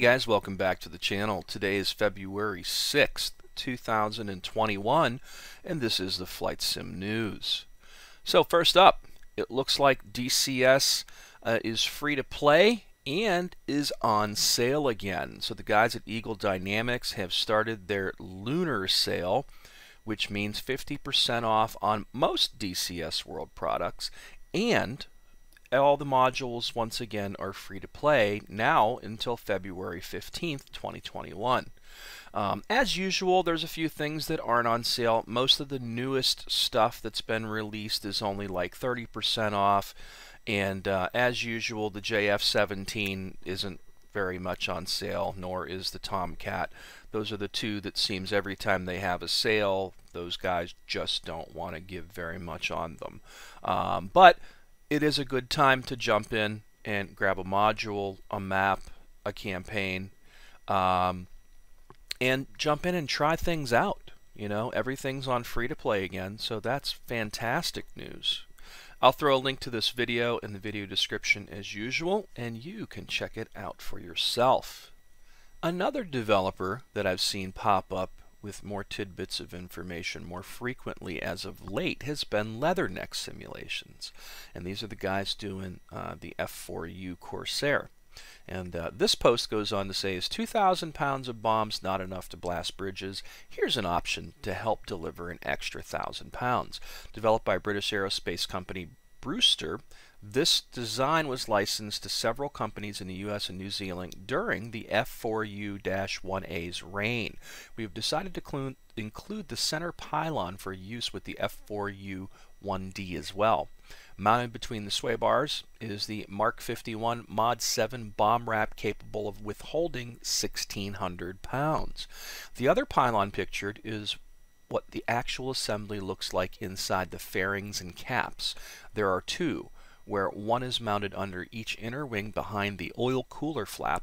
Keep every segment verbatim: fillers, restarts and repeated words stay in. Hey guys, welcome back to the channel. Today is February sixth, two thousand twenty-one, and this is the Flight Sim News. So first up, it looks like D C S uh, is free to play and is on sale again. So the guys at Eagle Dynamics have started their lunar sale, which means fifty percent off on most D C S World products, and all the modules once again are free to play now until February fifteenth, twenty twenty-one. Um, as usual, there's a few things that aren't on sale. Most of the newest stuff that's been released is only like thirty percent off, and uh, as usual, the J F seventeen isn't very much on sale, nor is the Tomcat. Those are the two that seems every time they have a sale, those guys just don't want to give very much on them. Um, but it is a good time to jump in and grab a module, a map, a campaign, um, and jump in and try things out. You know, everything's on free to play again, so that's fantastic news. I'll throw a link to this video in the video description as usual, and you can check it out for yourself. Another developer that I've seen pop up with more tidbits of information more frequently as of late has been Leatherneck Simulations, and these are the guys doing uh, the F four U Corsair. And uh, this post goes on to say, is two thousand pounds of bombs not enough to blast bridges? Here's an option to help deliver an extra one thousand pounds. Developed by British aerospace company Brewster, this design was licensed to several companies in the U S and New Zealand during the F four U one A's reign. We have decided to include the center pylon for use with the F four U one D as well. Mounted between the sway bars is the Mark fifty-one Mod seven bomb wrap capable of withholding sixteen hundred pounds. The other pylon pictured is what the actual assembly looks like inside the fairings and caps. There are two, where one is mounted under each inner wing behind the oil cooler flap.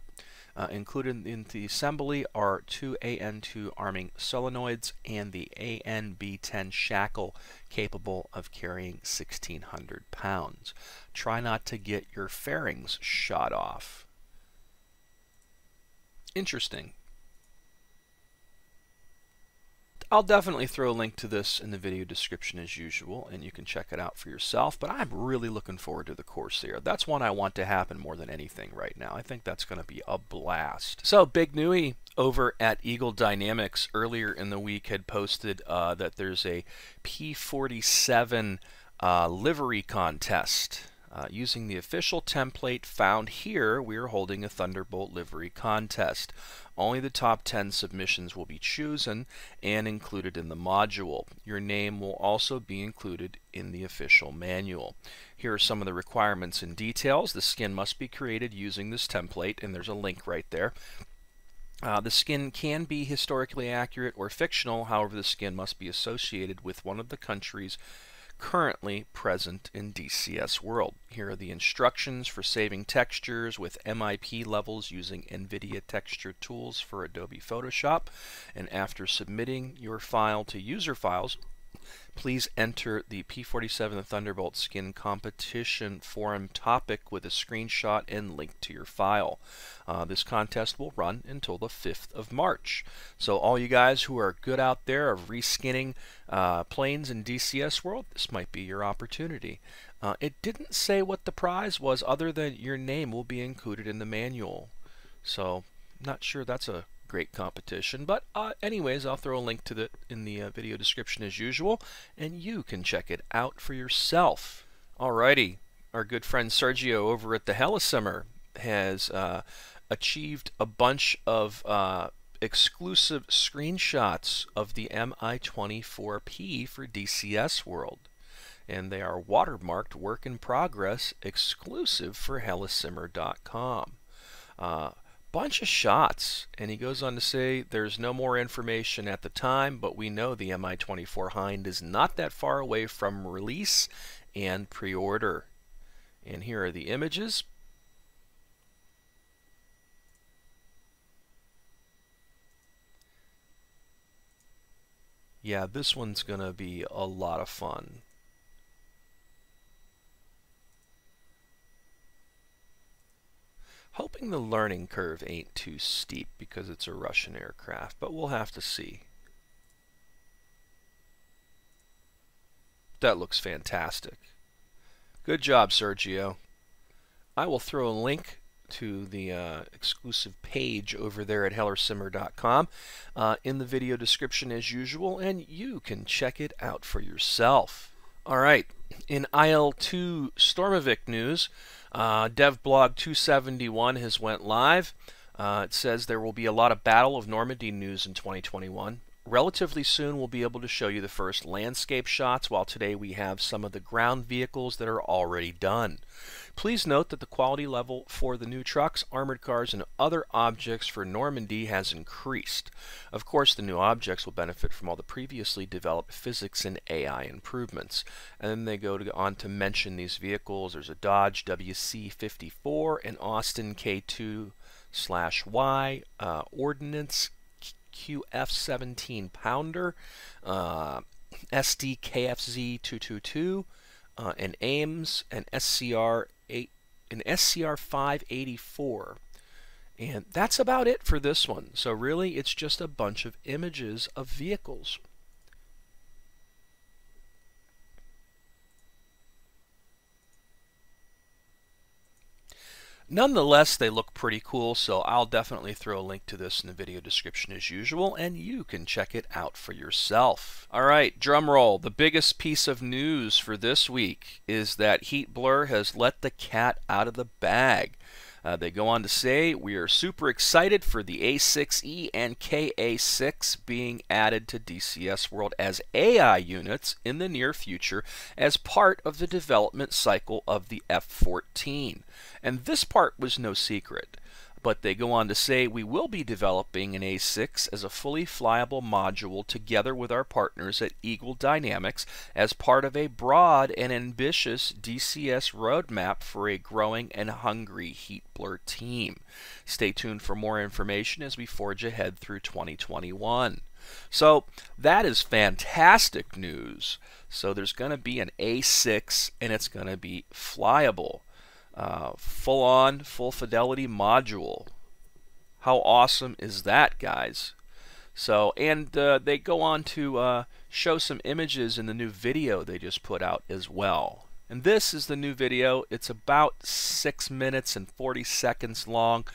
Uh, included in the assembly are two A N two arming solenoids and the A N B ten shackle capable of carrying sixteen hundred pounds. Try not to get your fairings shot off. Interesting. I'll definitely throw a link to this in the video description as usual, and you can check it out for yourself, but I'm really looking forward to the Corsair. That's one I want to happen more than anything right now. I think that's going to be a blast. So Big Newy over at Eagle Dynamics earlier in the week had posted uh, that there's a P forty-seven uh, livery contest. Uh, using the official template found here, we are holding a Thunderbolt livery contest. Only the top ten submissions will be chosen and included in the module. Your name will also be included in the official manual. Here are some of the requirements and details. The skin must be created using this template, and there's a link right there. Uh, the skin can be historically accurate or fictional. However, the skin must be associated with one of the countries currently present in D C S World. Here are the instructions for saving textures with M I P levels using NVIDIA texture tools for Adobe Photoshop. And after submitting your file to user files, please enter the P forty-seven Thunderbolt skin competition forum topic with a screenshot and link to your file. Uh, this contest will run until the fifth of March. So all you guys who are good out there of reskinning uh, planes in D C S World, this might be your opportunity. Uh, it didn't say what the prize was other than your name will be included in the manual. So not sure that's a great competition, but uh, anyways, I'll throw a link to it in the uh, video description as usual, and you can check it out for yourself. Alrighty, our good friend Sergio over at the Helisimmer has uh, achieved a bunch of uh, exclusive screenshots of the M I twenty-four P for D C S World, and they are watermarked work in progress exclusive for Helisimmer dot com. Uh, bunch of shots, and he goes on to say there's no more information at the time, but we know the M I twenty-four Hind is not that far away from release and pre-order. And here are the images. Yeah, this one's gonna be a lot of fun. hoping the learning curve ain't too steep because it's a Russian aircraft, but we'll have to see. That looks fantastic. Good job, Sergio. I will throw a link to the uh, exclusive page over there at Helisimmer dot com uh, in the video description as usual, and you can check it out for yourself. All right, in I L two Sturmovik news, uh, DevBlog two seventy-one has went live. Uh, it says there will be a lot of Battle of Normandy news in twenty twenty-one. Relatively soon we'll be able to show you the first landscape shots, while today we have some of the ground vehicles that are already done. Please note that the quality level for the new trucks, armored cars, and other objects for Normandy has increased. Of course, the new objects will benefit from all the previously developed physics and A I improvements. And then they go to, on to mention these vehicles. There's a Dodge W C fifty-four, an Austin K two slash Y, uh, Ordnance Q F seventeen Pounder, uh, S D K F Z two twenty-two, uh, an A I M S, an S C R eight, an S C R five eighty-four. And that's about it for this one. So really, it's just a bunch of images of vehicles. Nonetheless, they look pretty cool, so I'll definitely throw a link to this in the video description as usual, and you can check it out for yourself. All right, drum roll. The biggest piece of news for this week is that Heatblur has let the cat out of the bag. Uh, they go on to say, we are super excited for the A six E and K A six being added to D C S World as A I units in the near future as part of the development cycle of the F fourteen. And this part was no secret, but they go on to say we will be developing an A six as a fully flyable module together with our partners at Eagle Dynamics as part of a broad and ambitious D C S roadmap for a growing and hungry Heatblur team. Stay tuned for more information as we forge ahead through twenty twenty-one. So that is fantastic news. So there's going to be an A six, and it's going to be flyable. Uh, full-on, full-fidelity module. How awesome is that, guys? So, and uh, they go on to uh, show some images in the new video they just put out as well. And this is the new video. It's about six minutes and forty seconds long.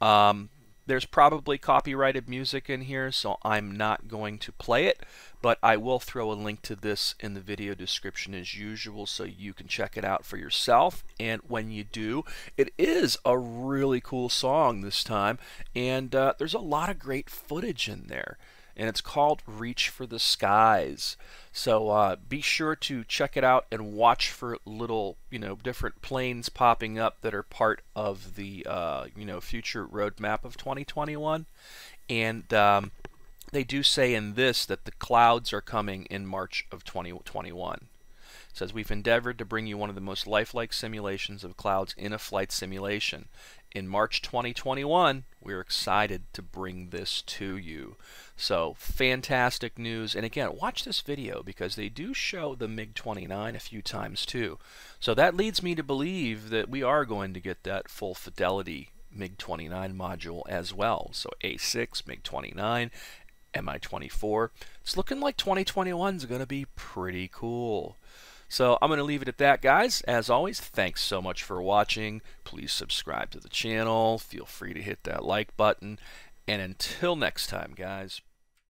Um, there's probably copyrighted music in here, so I'm not going to play it, but I will throw a link to this in the video description as usual so you can check it out for yourself. And when you do, it is a really cool song this time, and uh, there's a lot of great footage in there, and it's called Reach for the Skies. So uh, be sure to check it out and watch for little, you know, different planes popping up that are part of the, uh, you know, future roadmap of twenty twenty-one. And um, they do say in this that the clouds are coming in March of twenty twenty-one. It says, we've endeavored to bring you one of the most lifelike simulations of clouds in a flight simulation. In March twenty twenty-one, we're excited to bring this to you. So fantastic news. And again, watch this video because they do show the MiG twenty-nine a few times too. So that leads me to believe that we are going to get that full fidelity MiG twenty-nine module as well. So A six, MiG twenty-nine, M I twenty-four. It's looking like twenty twenty-one is going to be pretty cool. So I'm going to leave it at that, guys. As always, thanks so much for watching. Please subscribe to the channel. Feel free to hit that like button. And until next time, guys.